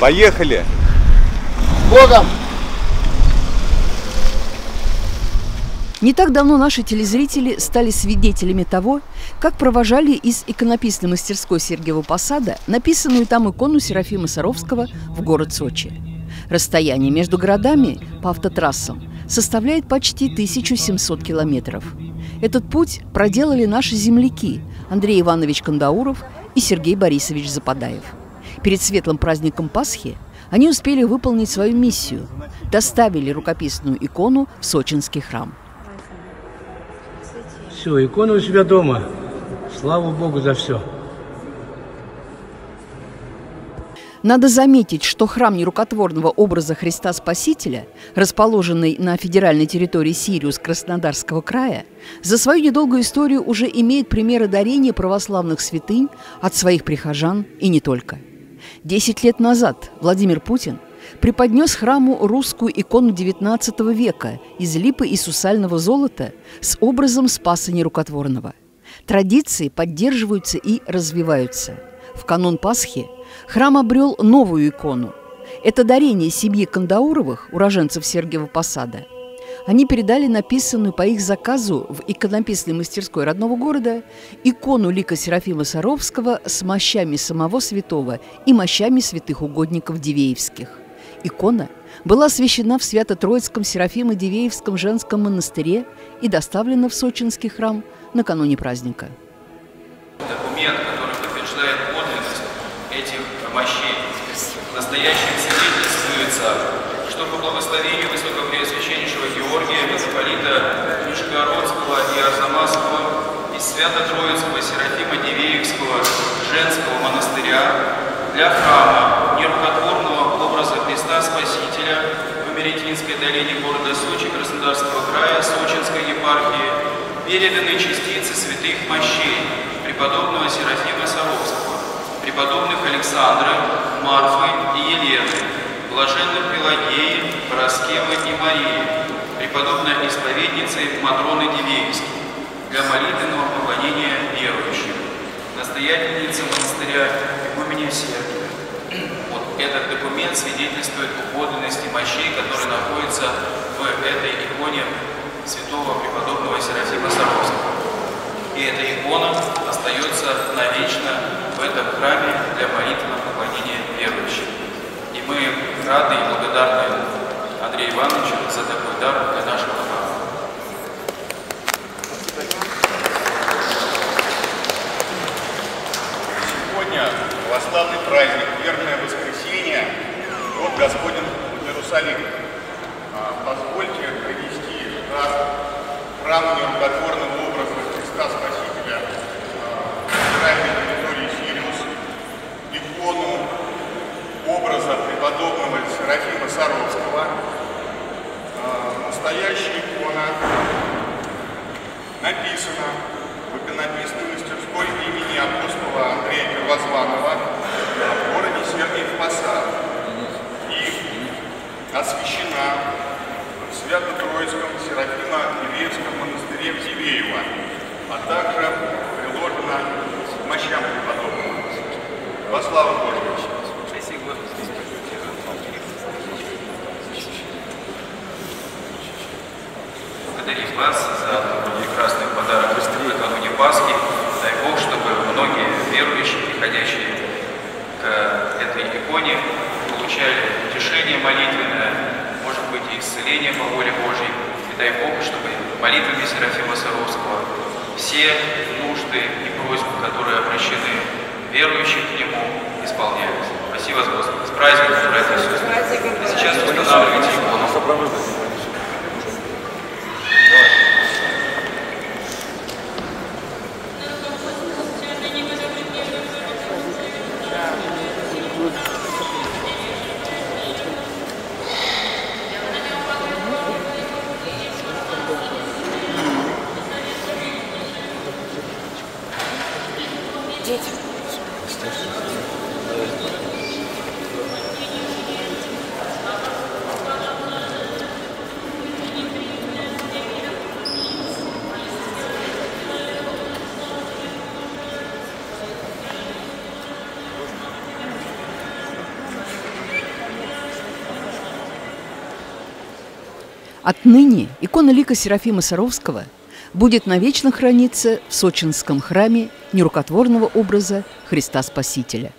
Поехали! С Богом! Не так давно наши телезрители стали свидетелями того, как провожали из иконописной мастерской Сергиева Посада написанную там икону Серафима Саровского в город Сочи. Расстояние между городами по автотрассам составляет почти 1700 километров. Этот путь проделали наши земляки Андрей Иванович Кондауров и Сергей Борисович Западаев. Перед светлым праздником Пасхи они успели выполнить свою миссию – доставили рукописную икону в сочинский храм. Все, икона у себя дома. Слава Богу за все. Надо заметить, что храм нерукотворного образа Христа Спасителя, расположенный на федеральной территории Сириус Краснодарского края, за свою недолгую историю уже имеет примеры дарения православных святынь от своих прихожан и не только. 10 лет назад Владимир Путин преподнес храму русскую икону XIX века из липы и сусального золота с образом Спаса Нерукотворного. Традиции поддерживаются и развиваются. В канун Пасхи храм обрел новую икону. Это дарение семьи Кондауровых, уроженцев Сергиева Посада. Они передали написанную по их заказу в иконописной мастерской родного города икону лика Серафима Саровского с мощами самого святого и мощами святых угодников Дивеевских. Икона была освящена в Свято-Троицком Серафимо-Дивеевском женском монастыре и доставлена в сочинский храм накануне праздника. Документ, который подтверждает подлинность этих мощей, в настоящем свидетельствуется, что по благословению Высокопреосвященнейшего Георгия, митрополита Нижегородского и Арзамасского из Свято-Троицкого Серафимо-Дивеевского женского монастыря для храма нерукотворного образа Христа Спасителя в Меретинской долине города Сочи Краснодарского края Сочинской епархии переданы частицы святых мощей преподобного Серафима Саровского, преподобных Александра, Марфы и Елены, блаженных Пелагеи, Параскевы и Марии, преподобной исповедницы Матроны Дивеевской, для молитвенного поклонения верующих, настоятельницы монастыря Игумения Сергия. Вот этот документ свидетельствует о подлинности мощей, которые находятся в этой иконе святого преподобного Серафима Саровского. И эта икона остается навечно в этом храме для молитвенного поклонения верующих. И мы рады и благодарны Андрею Ивановичу за такой дар для нашего храма. Сегодня православный праздник, верное воскресенье, Год Господень в Иерусалиме. Позвольте привести нас к храму нерукотворного образа Христа Спасителя в федеральной территории Сириус, икону образа преподобного Серафима Саровского. Настоящая икона написана в иконописной мастерской имени Августова Андрея Первозванного в городе Сергиев Посад и освящена в Свято-Троицком Серафимо-Дивеевском монастыре в Дивеево, а также приложена к мощам преподобного. Во славу Божию! Благодарим вас за прекрасный подарок накануне Пасхи. Дай Бог, чтобы многие верующие, приходящие к этой иконе, получали утешение молитвенное, может быть, и исцеление по воле Божьей. И дай Бог, чтобы молитвами Серафима Саровского все нужды и просьбы, которые обращены верующим к нему, исполняются. Спасибо вас, Господи. С праздником, братья и сестры. А сейчас устанавливайте икону. Отныне икона лика Серафима Саровского будет навечно храниться в сочинском храме нерукотворного образа Христа Спасителя.